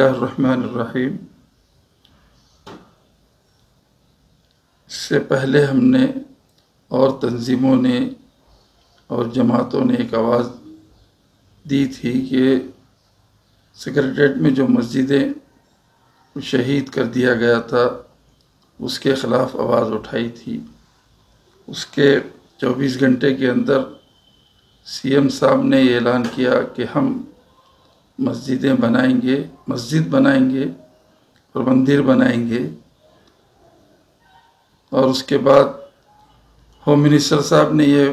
बिस्मिल्लाहिर्रहमानिर्रहीम। इससे पहले हमने और तंजीमों ने और जमातों ने एक आवाज़ दी थी कि सेक्रेटेरिएट में जो मस्जिदें शहीद कर दिया गया था उसके ख़िलाफ़ आवाज़ उठाई थी। उसके 24 घंटे के अंदर सीएम साहब ने ये ऐलान किया कि हम मस्जिदें बनाएंगे, मस्जिद बनाएंगे और मंदिर बनाएंगे। और उसके बाद होम मिनिस्टर साहब ने ये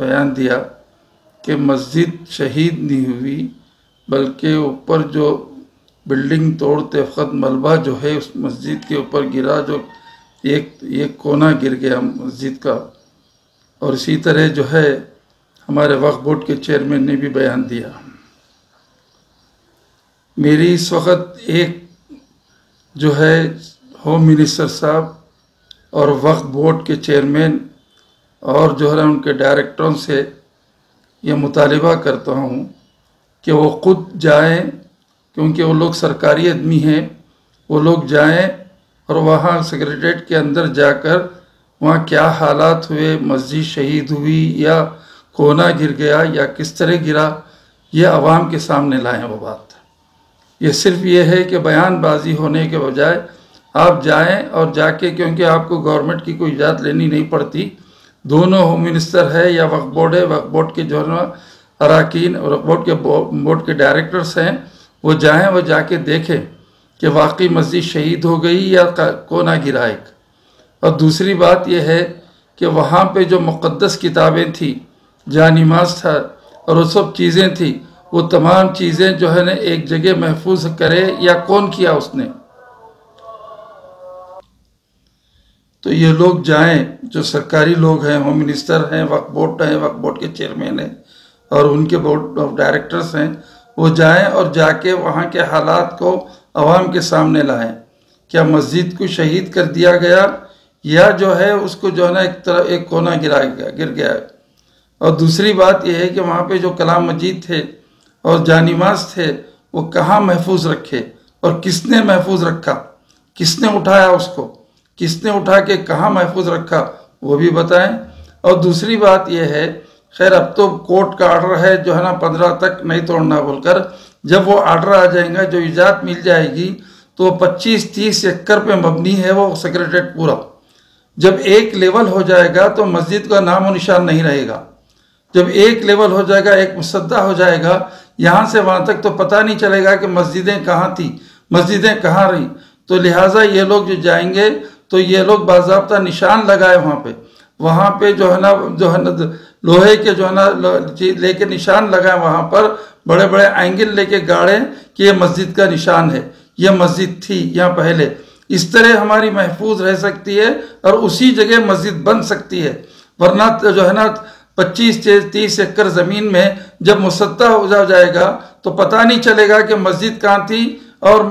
बयान दिया कि मस्जिद शहीद नहीं हुई, बल्कि ऊपर जो बिल्डिंग तोड़ते वक़्त मलबा जो है उस मस्जिद के ऊपर गिरा, जो एक कोना गिर गया मस्जिद का। और इसी तरह जो है हमारे वक्फ बोर्ड के चेयरमैन ने भी बयान दिया। मेरी इस वक्त एक जो है होम मिनिस्टर साहब और वक्फ बोर्ड के चेयरमैन और जो है उनके डायरेक्टरों से ये मुतालबा करता हूँ कि वो खुद जाएं, क्योंकि वो लोग सरकारी आदमी हैं। वो लोग जाएं और वहाँ सेक्रेटेरिएट के अंदर जाकर वहाँ क्या हालात हुए, मस्जिद शहीद हुई या कोना गिर गया या किस तरह गिरा, ये आवाम के सामने लाएं। वो बात ये सिर्फ ये है कि बयानबाजी होने के बजाय आप जाएं और जाके, क्योंकि आपको गवर्नमेंट की कोई इजाज़त लेनी नहीं पड़ती। दोनों होम मिनिस्टर है या वक्फ बोर्ड है, वक्फ बोर्ड के जो अरकान और बोर्ड के डायरेक्टर्स हैं, वो जाएं, वो जाके देखें कि वाकई मस्जिद शहीद हो गई या कोना गिरा एक। और दूसरी बात यह है कि वहाँ पे जो मुक़द्दस किताबें थी, जानिमाज था और वो सब चीज़ें थी, वो तमाम चीज़ें जो है ना एक जगह महफूज करे या कौन किया उसने। तो ये लोग जाएं, जो सरकारी लोग हैं, होम मिनिस्टर हैं, वक्फ बोर्ड हैं, वक्फ बोर्ड के चेयरमैन हैं और उनके बोर्ड ऑफ डायरेक्टर्स हैं, वो जाएं और जाके वहाँ के हालात को आवाम के सामने लाएं। क्या मस्जिद को शहीद कर दिया गया या जो है उसको जो है ना एक तरफ एक कोना गिर गया। और दूसरी बात यह है कि वहाँ पे जो कलाम मजीद थे और जानिमाज थे वो कहाँ महफूज रखे और किसने महफूज रखा, किसने उठाया उसको, किसने उठा के कहाँ महफूज रखा, वो भी बताएं। और दूसरी बात यह है, खैर अब तो कोर्ट का आर्डर है जो है ना 15 तक नहीं तोड़ना बोलकर, जब वो आर्डर आ जाएगा, जो इजाज़त मिल जाएगी, तो 25-30 एकड़ पे मबनी है वो सेक्रेटेरिएट पूरा। जब एक लेवल हो जाएगा तो मस्जिद का नाम और निशान नहीं रहेगा। जब एक लेवल हो जाएगा, एक मुसद्दा हो जाएगा, यहाँ से वहाँ तक तो पता नहीं चलेगा कि मस्जिदें कहाँ थी, मस्जिदें कहाँ रही। तो लिहाजा ये लोग जो जाएंगे तो ये लोग बाज़ाब्ता निशान लगाए वहाँ पे जो है ना लोहे के जो है ना लेके निशान लगाए, वहाँ पर बड़े बड़े एंगल लेके गाड़े कि ये मस्जिद का निशान है, यह मस्जिद थी यहाँ पहले। इस तरह हमारी महफूज रह सकती है और उसी जगह मस्जिद बन सकती है। वरना जो है ना 25-30 एकड़ ज़मीन में जब मुसद्दा हो जाएगा तो पता नहीं चलेगा कि मस्जिद कहाँ थी और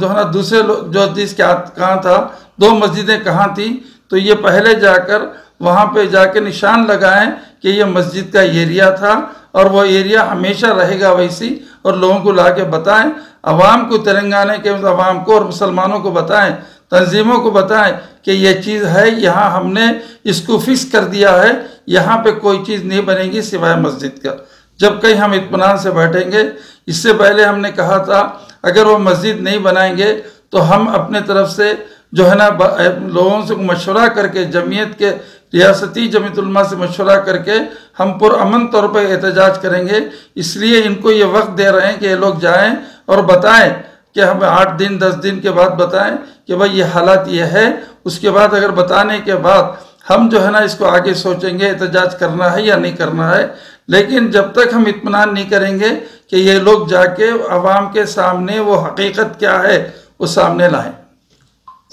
जो है ना दूसरे जो हदीस कहाँ था, दो मस्जिदें कहाँ थी। तो ये पहले जाकर वहाँ पे जाके निशान लगाएं कि ये मस्जिद का एरिया था और वो एरिया हमेशा रहेगा वैसी, और लोगों को ला के बताएँ, आवाम को, तेलंगाना के आवाम को और मुसलमानों को बताएँ, तंजीमों को बताएं कि ये चीज़ है, यहाँ हमने इसको फिक्स कर दिया है, यहाँ पे कोई चीज़ नहीं बनेगी सिवाय मस्जिद का। जब कहीं हम इत्मीनान से बैठेंगे। इससे पहले हमने कहा था अगर वो मस्जिद नहीं बनाएंगे तो हम अपने तरफ से जो है ना लोगों से मशवरा करके, जमीयत के रियासती जमीयत उलमा से मशवरा करके हम पुरअमन तौर पर एहतजाज करेंगे। इसलिए इनको ये वक्त दे रहे हैं कि ये लोग जाएँ और बताएँ कि हम 8-10 दिन के बाद बताएं कि भाई ये हालात ये है। उसके बाद अगर बताने के बाद हम जो है ना इसको आगे सोचेंगे एहतजाज करना है या नहीं करना है। लेकिन जब तक हम इत्मीनान नहीं करेंगे कि ये लोग जाके आवाम के सामने वो हकीकत क्या है वो सामने लाएं।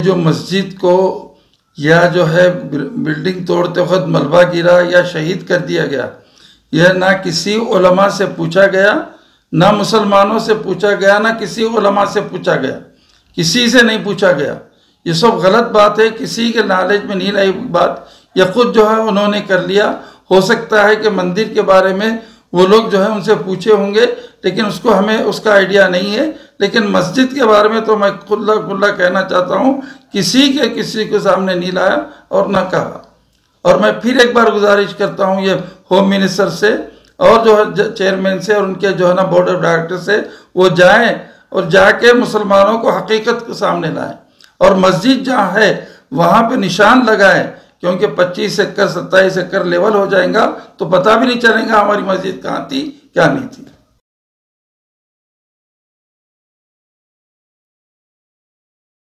जो मस्जिद को या जो है बिल्डिंग तोड़ते वक्त मलबा गिरा या शहीद कर दिया गया, यह ना किसी उलमा से पूछा गया, ना मुसलमानों से पूछा गया, ना किसी उलमा से पूछा गया, किसी से नहीं पूछा गया। ये सब गलत बात है, किसी के नॉलेज में नहीं रही बात, यह खुद जो है उन्होंने कर लिया। हो सकता है कि मंदिर के बारे में वो लोग जो है उनसे पूछे होंगे, लेकिन उसको हमें उसका आइडिया नहीं है। लेकिन मस्जिद के बारे में तो मैं खुला खुला कहना चाहता हूँ, किसी के सामने नहीं लाया और ना कहा। और मैं फिर एक बार गुजारिश करता हूँ ये होम मिनिस्टर से और जो है चेयरमैन से और उनके जो है ना बोर्ड ऑफ डायरेक्टर से, वो जाएं और जाके मुसलमानों को हकीकत के सामने लाएं और मस्जिद जहाँ है वहाँ पे निशान लगाएं, क्योंकि 25 एकड़ 27 एकड़ लेवल हो जाएगा तो पता भी नहीं चलेगा हमारी मस्जिद कहाँ थी क्या नहीं थी।